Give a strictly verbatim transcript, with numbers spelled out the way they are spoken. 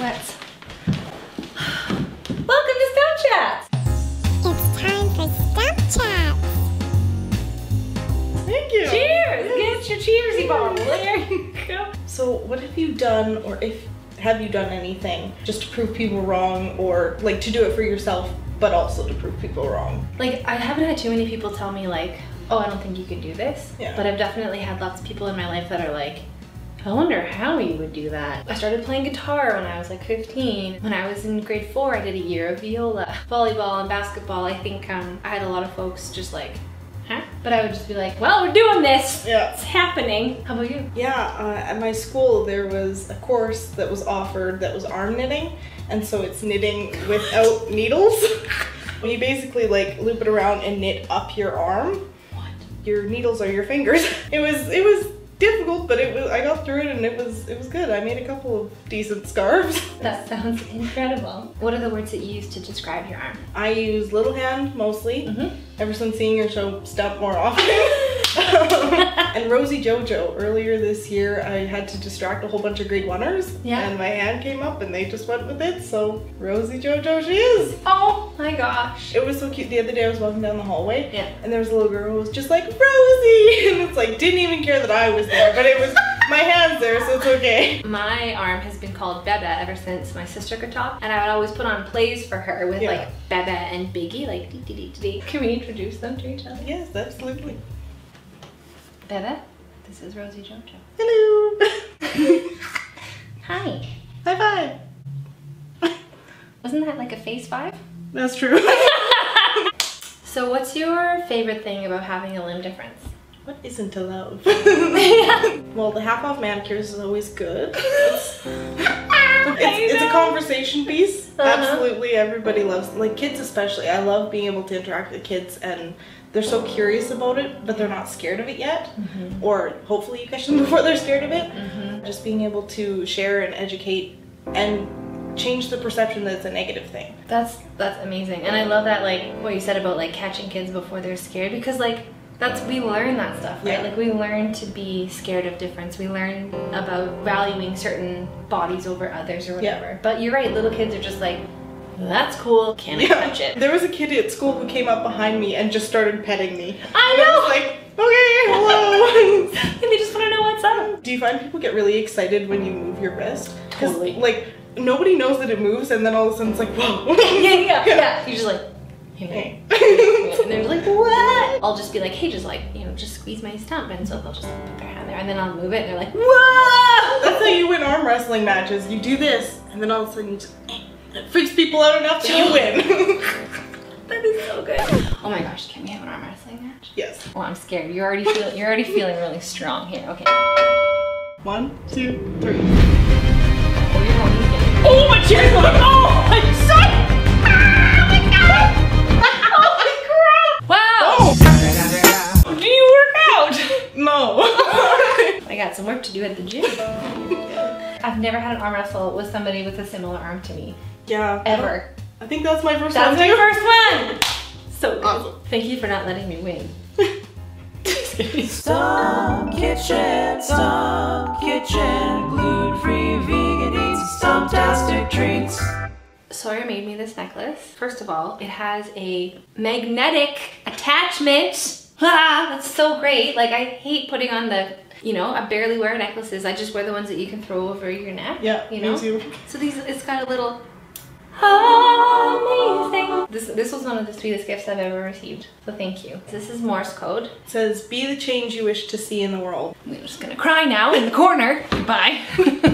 sweats. Welcome to Stump Chat! It's time for Stump Chat! Thank you! Cheers! Yes. Get your cheersy bottle. There you go. So what have you done, or if have you done anything just to prove people wrong, or like to do it for yourself but also to prove people wrong? Like, I haven't had too many people tell me like, oh, I don't think you could do this. Yeah. But I've definitely had lots of people in my life that are like, I wonder how you would do that. I started playing guitar when I was like fifteen. When I was in grade four, I did a year of viola, volleyball, and basketball. I think um, I had a lot of folks just like, huh? But I would just be like, well, we're doing this. Yeah. It's happening. How about you? Yeah, uh, at my school, there was a course that was offered that was arm knitting. And so it's knitting without needles. You basically like loop it around and knit up your arm. What? Your needles are your fingers. It was, it was, difficult, but it was, I got through it and it was it was good. I made a couple of decent scarves. That sounds incredible. What are the words that you use to describe your arm? I use little hand mostly. Mm-hmm. Ever since seeing your show Stump more often. And Rosie Jojo, earlier this year I had to distract a whole bunch of grade oneers. Yeah. And my hand came up and they just went with it, so Rosie Jojo she is. Oh my gosh. It was so cute. The other day I was walking down the hallway, yeah, and there was a little girl who was just like, Rosie! And it's like, didn't even care that I was there, but it was my hands there, so it's okay. My arm has been called Bebe ever since my sister could talk, and I would always put on plays for her with, yeah, like Bebe and Biggie, like dee dee dee dee. Can we introduce them to each other? Yes, absolutely. Bebe, this is Rosie Jojo. Hello! Hi. High five! Wasn't that like a face five? That's true. So what's your favorite thing about having a limb difference? What isn't to love? Well, the half-off manicures is always good. It's, it's, it's a conversation piece. Uh-huh. Absolutely, everybody loves, like kids especially. I love being able to interact with kids and they're so curious about it, but they're not scared of it yet. Mm-hmm. Or hopefully you catch them before they're scared of it. Mm-hmm. Just being able to share and educate and change the perception that it's a negative thing. That's, that's amazing. And I love that, like what you said about like catching kids before they're scared, because like that's, we learn that stuff, right? Yeah. Like we learn to be scared of difference. We learn about valuing certain bodies over others or whatever. Yeah. But you're right, little kids are just like, that's cool, can't, yeah, touch it. There was a kid at school who came up behind me and just started petting me. I and know! I was like, okay, hello! And they just want to know what's up. Do you find people get really excited when you move your wrist? Totally. Like, nobody knows that it moves and then all of a sudden it's like, whoa! Yeah, yeah, yeah. You're just like, hey. And they're like, what? I'll just be like, hey, just like, you know, just squeeze my stump. And so they'll just put their hand there and then I'll move it and they're like, whoa! That's how you win arm wrestling matches. You do this and then all of a sudden you just, it freaks people out enough that you win. That is so good. Oh my gosh, can we have an arm wrestling match? Yes. Oh, I'm scared. You're already feel you're already feeling really strong here. Okay. One, two, three. Oh, you're going to get it. Oh, my chair's going. Oh, my son! Ah, my God! Oh my crap! Wow! Oh. Do you work out? No. I got some work to do at the gym. I've never had an arm wrestle with somebody with a similar arm to me. Yeah. Ever. I think that's my first that's one. That's my too. first one! So good. Awesome. Thank you for not letting me win. Just kidding. Stump Kitchen, Stump Kitchen, gluten-free, vegan, eats, fantastic treats. Sawyer made me this necklace. First of all, it has a magnetic attachment. Ah, that's so great. Like, I hate putting on the, you know, I barely wear necklaces. I just wear the ones that you can throw over your neck. Yeah, you know? Me too. So these, it's got a little, amazing. This, this was one of the sweetest gifts I've ever received. So thank you. This is Morse code. It says, be the change you wish to see in the world. I'm just gonna cry now in the corner. Bye.